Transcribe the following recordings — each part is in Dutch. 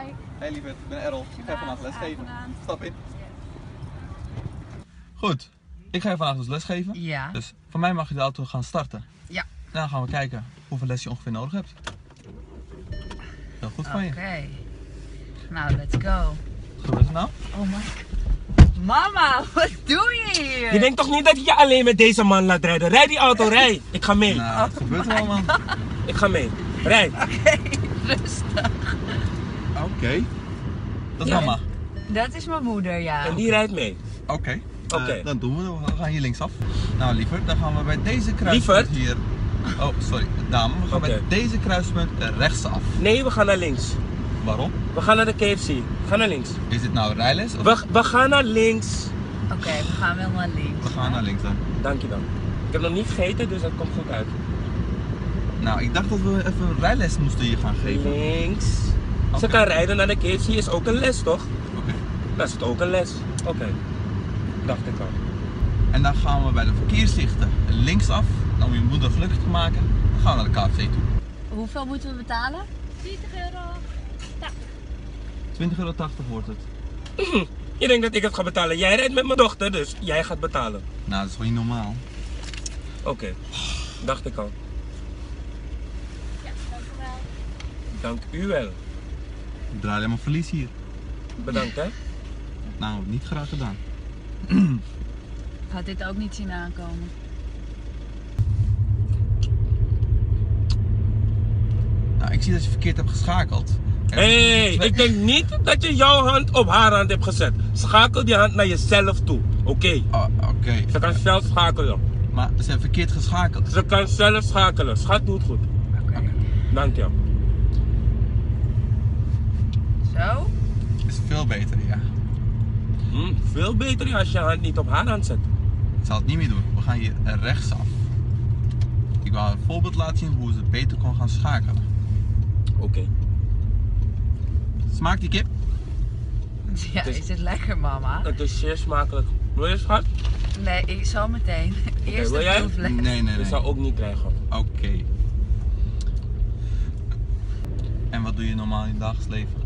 Hi. Hey lieverd, ik ben Errol. Ik ga vanavond lesgeven. Stap in. Goed, ik ga vanavond dus lesgeven. Ja. Dus van mij mag je de auto gaan starten. Ja. Dan gaan we kijken hoeveel les je ongeveer nodig hebt. Heel goed van je. Oké. Nou, let's go. Zullen we nou? Oh my god. Mama, wat doe je hier? Je denkt toch niet dat je alleen met deze man laat rijden? Rijd die auto, rijd. Ik ga mee. Nou, wat gebeurt er allemaal? Ik ga mee. Rijd. Oké, rustig. Oké. Dat is mama. Dat is mijn moeder, ja. En die rijdt mee. Oké. Dan doen we dat. We gaan hier linksaf. Nou, lieverd, dan gaan we bij deze kruispunt hier. Oh, sorry, dame. We gaan bij deze kruispunt rechtsaf. Nee, we gaan naar links. Waarom? We gaan naar de KFC. We gaan naar links. Is dit nou rijles? Of... We gaan naar links. Oké, we gaan wel naar links. We gaan naar links dan. Dank je dan. Ik heb nog niet gegeten, dus dat komt goed uit. Nou, ik dacht dat we even een rijles moesten hier gaan geven. Links. Ze kan rijden naar de KFC, is ook een les toch? Oké. Dat is het ook een les. Oké. Dacht ik al. En dan gaan we bij de verkeerslichten linksaf. Dan om je moeder gelukkig te maken. Dan gaan we naar de KFC toe. Hoeveel moeten we betalen? 20,80 euro. 20,80 euro wordt het. Je denkt dat ik het ga betalen. Jij rijdt met mijn dochter, dus jij gaat betalen. Nou, dat is gewoon niet normaal. Oké. Dacht ik al. Ja, dank u wel. Dank u wel. Ik draai helemaal verlies hier. Bedankt hè. Nou, niet graag gedaan. Ik had dit ook niet zien aankomen. Nou, ik zie dat je verkeerd hebt geschakeld. Hé, ik denk niet dat je jouw hand op haar hand hebt gezet. Schakel die hand naar jezelf toe, oké? Oké. Ze kan zelf schakelen. Maar ze heeft verkeerd geschakeld. Ze kan zelf schakelen. Schat, doet goed. Oké. Dank je. Zo? Is veel beter, ja. Veel beter als je haar niet op haar hand zet. Ik zal het niet meer doen. We gaan hier rechtsaf. Ik wou een voorbeeld laten zien hoe ze beter kon gaan schakelen. Oké. Smaakt die kip? Ja, is het lekker, mama? Het is zeer smakelijk. Wil je schat? Nee, ik zal meteen. Eerst wil jij? Nee. Ik zou ook niet krijgen. Oké. En wat doe je normaal in het dagelijks leven?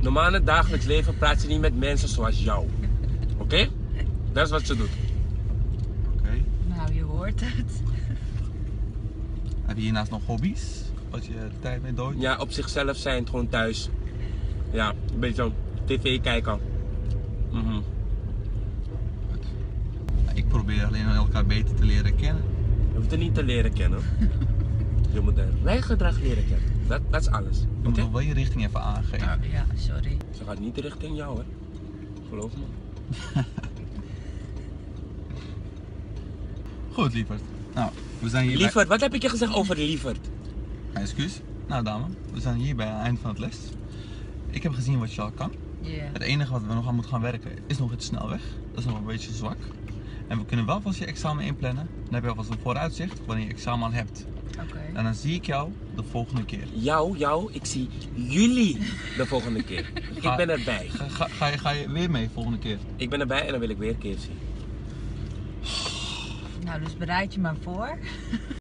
Normaal in het dagelijks leven praat ze niet met mensen zoals jou. Oké? Dat is wat ze doet. Oké. Nou, je hoort het. Heb je hiernaast nog hobby's? Als je de tijd mee dooit? Ja, op zichzelf zijn, gewoon thuis. Ja, een beetje zo tv kijken. Ik probeer alleen elkaar beter te leren kennen. Je hoeft er niet te leren kennen. Je moet haar rijgedrag leren kennen. Dat is alles. Je moet nog wel je richting even aangeven. Ja, sorry. Ze gaat niet richting jou, hè? Geloof me. Goed, lieverd. Nou, we zijn hier. Lieverd, wat heb ik je gezegd over lieverd? Excuus. Nou, dame, we zijn hier bij het eind van het les. Ik heb gezien wat je al kan. Het enige wat we nog aan moeten gaan werken is nog het snelweg. Dat is nog een beetje zwak. En we kunnen wel vast je examen inplannen. Dan heb je alvast een vooruitzicht wanneer je examen al hebt. Oké. En dan zie ik jou de volgende keer. Ik zie jullie de volgende keer. Ik ben erbij. Ga je weer mee volgende keer? Ik ben erbij en dan wil ik weer een keer zien. Nou, dus bereid je maar voor.